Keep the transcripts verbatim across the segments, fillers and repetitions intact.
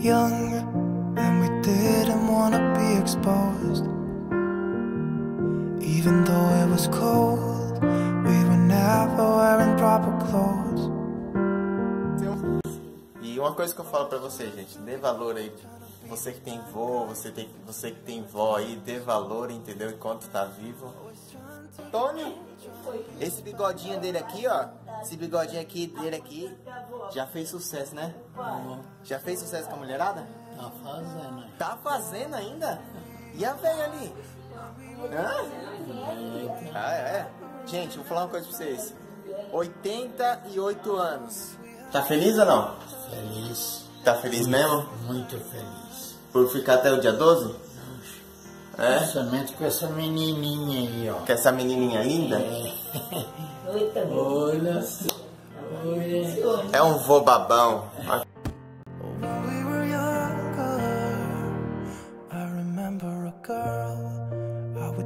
young, and we didn't want to be exposed. Even though it was cold, we were never wearing proper clothes. E uma coisa que eu falo pra vocês, gente, dê valor aí. Você que tem vô, você, tem, você que tem vó aí, dê valor, entendeu? Enquanto tá vivo. Antônio, esse bigodinho dele aqui, ó. Esse bigodinho aqui dele aqui já fez sucesso, né? Já fez sucesso com a mulherada? Tá fazendo. Tá fazendo ainda? E a velha ali? Hã? Ah, é? Gente, vou falar uma coisa pra vocês. oitenta e oito anos. Tá feliz ou não? Feliz. Tá feliz mesmo? Muito feliz. Por ficar até o dia doze? É? Principalmente com essa menininha aí, ó. Com essa menininha ainda? É. Olha só. É um vô babão. Bom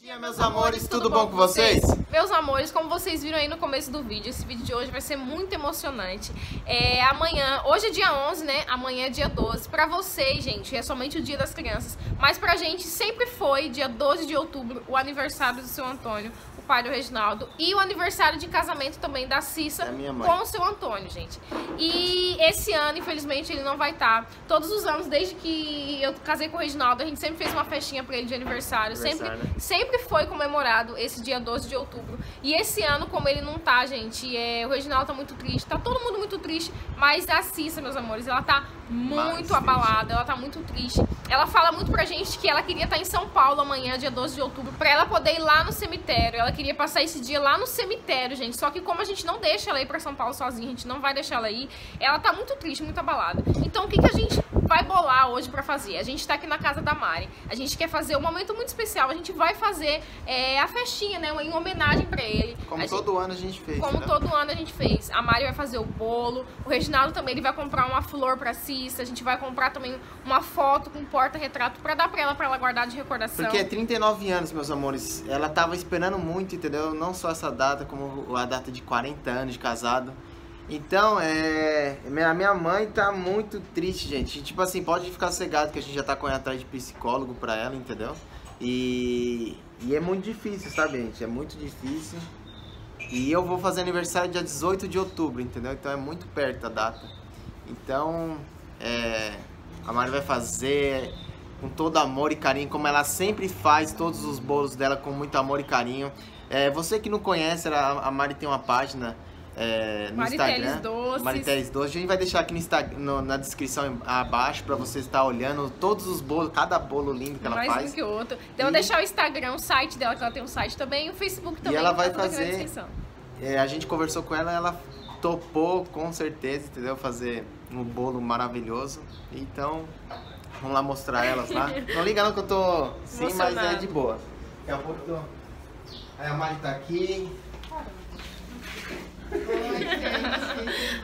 dia, meus amores, tudo bom com vocês? Meus amores, como vocês viram aí no começo do vídeo, esse vídeo de hoje vai ser muito emocionante. É, amanhã, hoje é dia onze, né? Amanhã é dia doze. Pra vocês, gente, é somente o dia das crianças. Mas pra gente sempre foi, dia doze de outubro, o aniversário do seu Antônio, o pai do Reginaldo. E o aniversário de casamento também da Cissa com o seu Antônio, gente. E esse ano, infelizmente, ele não vai estar. Todos os anos, desde que eu casei com o Reginaldo, a gente sempre fez uma festinha pra ele de aniversário. aniversário. Sempre, sempre foi comemorado esse dia doze de outubro. E esse ano, como ele não tá, gente, é, o Reginaldo tá muito triste, tá todo mundo muito triste, mas a Cissa, meus amores, ela tá muito mas, abalada, ela tá muito triste. Ela fala muito pra gente que ela queria estar em São Paulo amanhã, dia doze de outubro, pra ela poder ir lá no cemitério. Ela queria passar esse dia lá no cemitério, gente. Só que como a gente não deixa ela ir pra São Paulo sozinha, a gente não vai deixar ela ir, ela tá muito triste, muito abalada. Então o que, que a gente vai bolar hoje pra fazer? A gente tá aqui na casa da Mari. A gente quer fazer um momento muito especial. A gente vai fazer é, a festinha, né? Em homenagem pra ele. Como a todo gente... ano a gente fez. Como né? todo ano a gente fez. A Mari vai fazer o bolo. O Reginaldo também, ele vai comprar uma flor pra Cissa. A gente vai comprar também uma foto com porta-retrato pra dar pra ela, pra ela guardar de recordação. Porque é trinta e nove anos, meus amores. Ela tava esperando muito, entendeu? Não só essa data, como a data de quarenta anos de casado. Então, é... a minha mãe tá muito triste, gente. Tipo assim, pode ficar cegado que a gente já tá correndo atrás de psicólogo pra ela, entendeu? E... e é muito difícil, sabe, gente? É muito difícil. E eu vou fazer aniversário dia dezoito de outubro, entendeu? Então é muito perto a data. Então, é... a Mari vai fazer com todo amor e carinho, como ela sempre faz todos os bolos dela com muito amor e carinho. É... Você que não conhece, a Mari tem uma página... É, no Mari Instagram, Mari Telles Doces. A gente vai deixar aqui no Instagram, no, na descrição abaixo pra você estar olhando todos os bolos, cada bolo lindo que ela Mais faz. Mais um que outro. E... eu vou deixar o Instagram, o site dela, que ela tem um site também, o Facebook também. E ela vai fazer. É, a gente conversou com ela, ela topou com certeza, entendeu? Fazer um bolo maravilhoso. Então, vamos lá mostrar elas lá. Não liga não que eu tô sim, mas é de boa. Daqui a pouco tô... Aí a Mari tá aqui.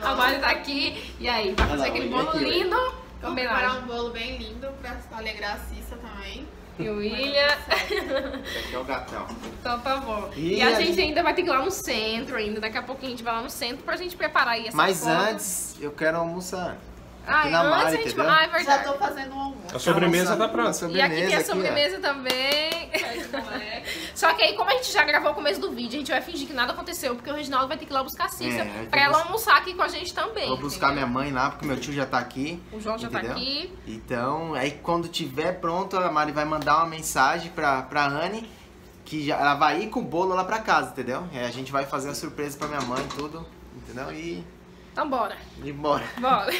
A Mari tá aqui, e aí, vai fazer aquele bolo lindo. Vou preparar um bolo bem lindo pra alegrar a Cissa também. E o William. Esse aqui é o gatão. Então tá bom. E, e a, a gente, gente ainda vai ter que ir lá no centro ainda. Daqui a pouquinho a gente vai lá no centro pra gente preparar aí essa Mas coisa. Antes, eu quero almoçar. Ah, antes Mari, a gente vai. Ah, é verdade. Já tô fazendo um almoço. A sobremesa tá pronta. E aqui tem a sobremesa aqui, também. É. Só que aí, como a gente já gravou o começo do vídeo, a gente vai fingir que nada aconteceu, porque o Reginaldo vai ter que ir lá buscar a Cissa é, pra ela almoçar aqui com a gente também. Vou buscar entendeu? minha mãe lá, porque meu tio já tá aqui. O João já entendeu? tá aqui. Então, aí quando tiver pronto, a Mari vai mandar uma mensagem pra, pra Anny, que já, ela vai ir com o bolo lá pra casa, entendeu? É, a gente vai fazer uma surpresa pra minha mãe e tudo, entendeu? E... então bora. E bora. Bora.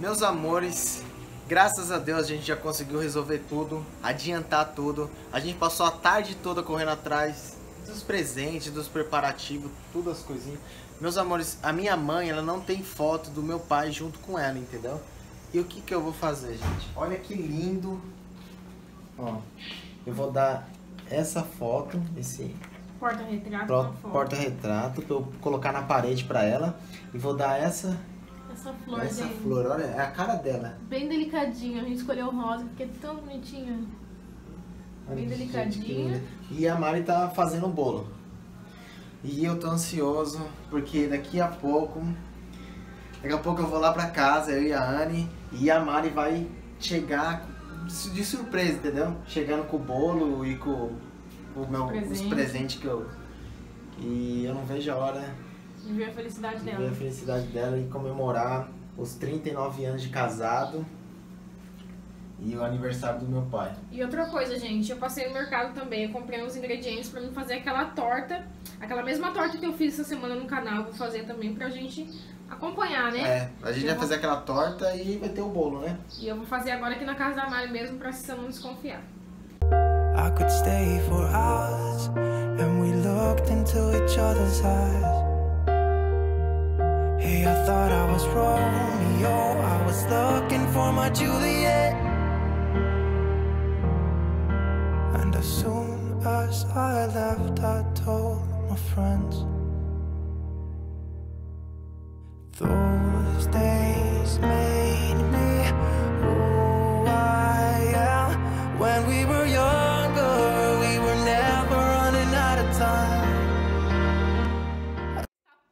Meus amores, graças a Deus a gente já conseguiu resolver tudo, adiantar tudo. A gente passou a tarde toda correndo atrás dos presentes, dos preparativos, todas as coisinhas. Meus amores, a minha mãe, ela não tem foto do meu pai junto com ela, entendeu? E o que que eu vou fazer, gente? Olha que lindo. Ó, eu vou dar essa foto, esse... porta-retrato. Porta-retrato, pra eu colocar na parede pra ela. E vou dar essa... essa flor Essa dele. flor, olha, é a cara dela. Bem delicadinha, a gente escolheu rosa, porque é tão bonitinha. Bem delicadinha. E a Mari tá fazendo o bolo. E eu tô ansioso, porque daqui a pouco, daqui a pouco eu vou lá pra casa, eu e a Anny, e a Mari vai chegar de surpresa, entendeu? Chegando com o bolo e com o meu, os presentes que eu... E eu não vejo a hora de ver a felicidade dela. De ver a felicidade dela e comemorar os trinta e nove anos de casado e o aniversário do meu pai. E outra coisa, gente, eu passei no mercado também, eu comprei uns ingredientes pra mim fazer aquela torta, aquela mesma torta que eu fiz essa semana no canal, vou fazer também pra gente acompanhar, né? É, a gente eu vai vou... fazer aquela torta e vai ter o bolo, né? E eu vou fazer agora aqui na casa da Mari mesmo pra Cissa não desconfiar. I could stay for hours and we looked into each other's eyes. Hey, I thought I was Romeo, I was looking for my Juliet. And as soon as I left, I told my friends. Those days made me who I am. When we were younger, we were never running out of time. Tá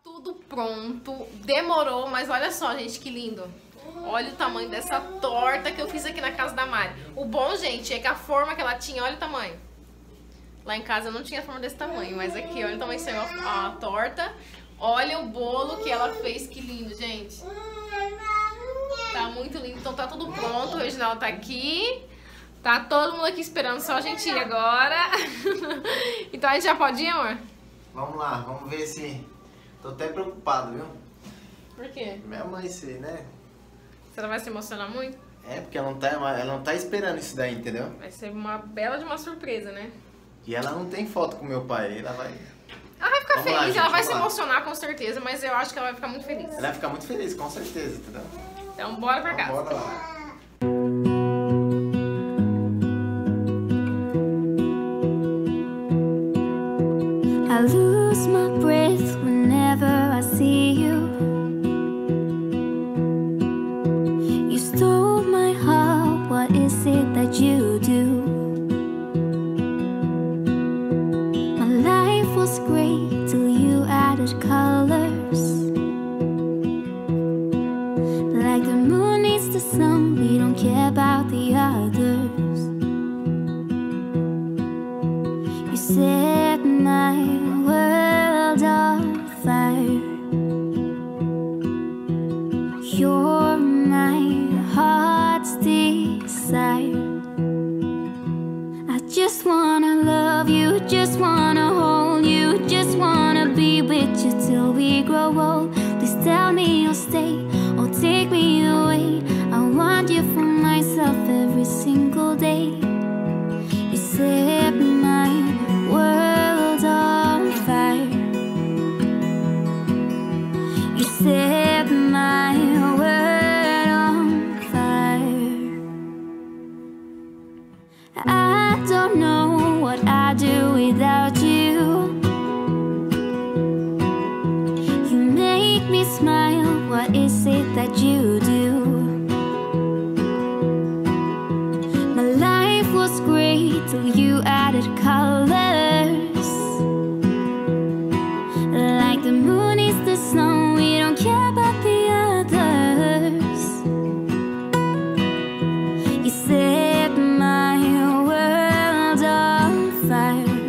tudo pronto, demorou, mas olha só, gente, que lindo. Olha o tamanho dessa torta que eu fiz aqui na casa da Mari. O bom, gente, é que a forma que ela tinha, olha o tamanho. Lá em casa não tinha forma desse tamanho, mas aqui, olha o tamanho que saiu a, a torta. Olha o bolo que ela fez, que lindo, gente. Tá muito lindo, então tá tudo pronto, o Reginaldo tá aqui. Tá todo mundo aqui esperando, só a gente ir agora. Então a gente já pode ir, amor? Vamos lá, vamos ver se... Tô até preocupado, viu? Por quê? Minha mãe, se, né? Você não vai se emocionar muito? É, porque ela não, tá, ela não tá esperando isso daí, entendeu? Vai ser uma bela de uma surpresa, né? E ela não tem foto com meu pai, ela vai... Ela vai ficar vamos feliz, lá, gente, ela vai se lá. emocionar com certeza, mas eu acho que ela vai ficar muito feliz. Ela vai ficar muito feliz, com certeza, entendeu? Então bora pra então, casa. Bora lá. I lose my breath whenever I see you. You stole my heart, what is it that you do? My life was great till you added colors. Like the moon needs the sun, we don't care about the others. You set my world on fire. You're my heart's desire. I just wanna love you, just wanna hold you, just wanna be with you till we grow old. Please tell me you'll stay or take me away. I want you for myself every single day. You set my world on fire. You set my world on fire. I don't know what I'd do without you. You make me smile, what is it that you do? My life was great till you added colors. Like the moon is the snow, we don't care about the others. You set my world on fire.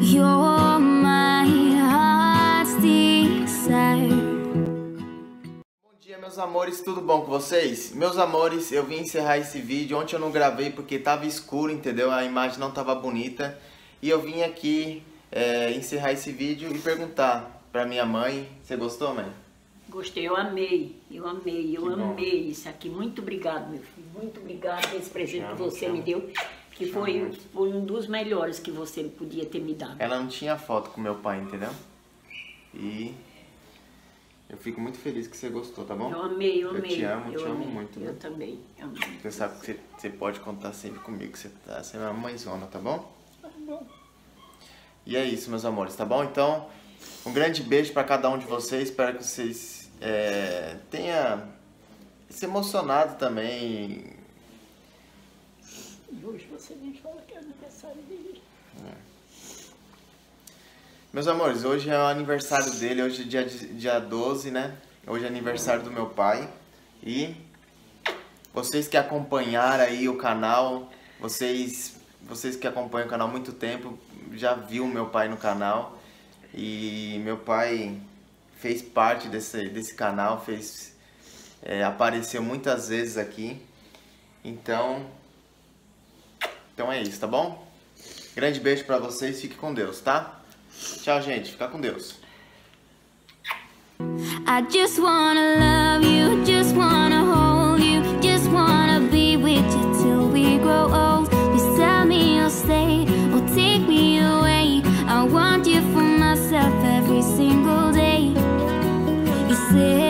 You're my heart's desire. Bom dia, meus amores, tudo bom com vocês? Meus amores, eu vim encerrar esse vídeo. Ontem eu não gravei porque tava escuro, entendeu? A imagem não tava bonita. E eu vim aqui é, encerrar esse vídeo e perguntar pra minha mãe. Você gostou, mãe? Gostei, eu amei, eu amei, eu que amei bom. Isso aqui. Muito obrigado, meu filho, muito obrigado por esse presente chama, que você chama. me deu, que chama foi, foi um dos melhores que você podia ter me dado. Ela não tinha foto com meu pai, entendeu? E eu fico muito feliz que você gostou, tá bom? Eu amei, eu amei. Eu te amo, eu te amo amei. muito. Eu né? também, eu amei. Você sabe que você, você pode contar sempre comigo, que você, tá, você é uma mãezona, tá bom? Tá bom. E é isso, meus amores, tá bom? Então, um grande beijo pra cada um de vocês, espero que vocês... É, tenha se emocionado também. E hoje você nem fala que é aniversário dele. É. Meus amores, hoje é o aniversário dele, hoje é dia, dia doze, né? Hoje é aniversário do meu pai. E vocês que acompanharam aí o canal, vocês, vocês que acompanham o canal há muito tempo, já viu meu pai no canal. E meu pai fez parte desse, desse canal, fez, é, apareceu muitas vezes aqui. Então, então é isso, tá bom? Grande beijo pra vocês, fique com Deus, tá? Tchau, gente. Fica com Deus. I just wanna love you, just wanna hold you, just wanna be with you till we grow old. Please tell me you'll stay or take me away. I want you for myself every single day. You say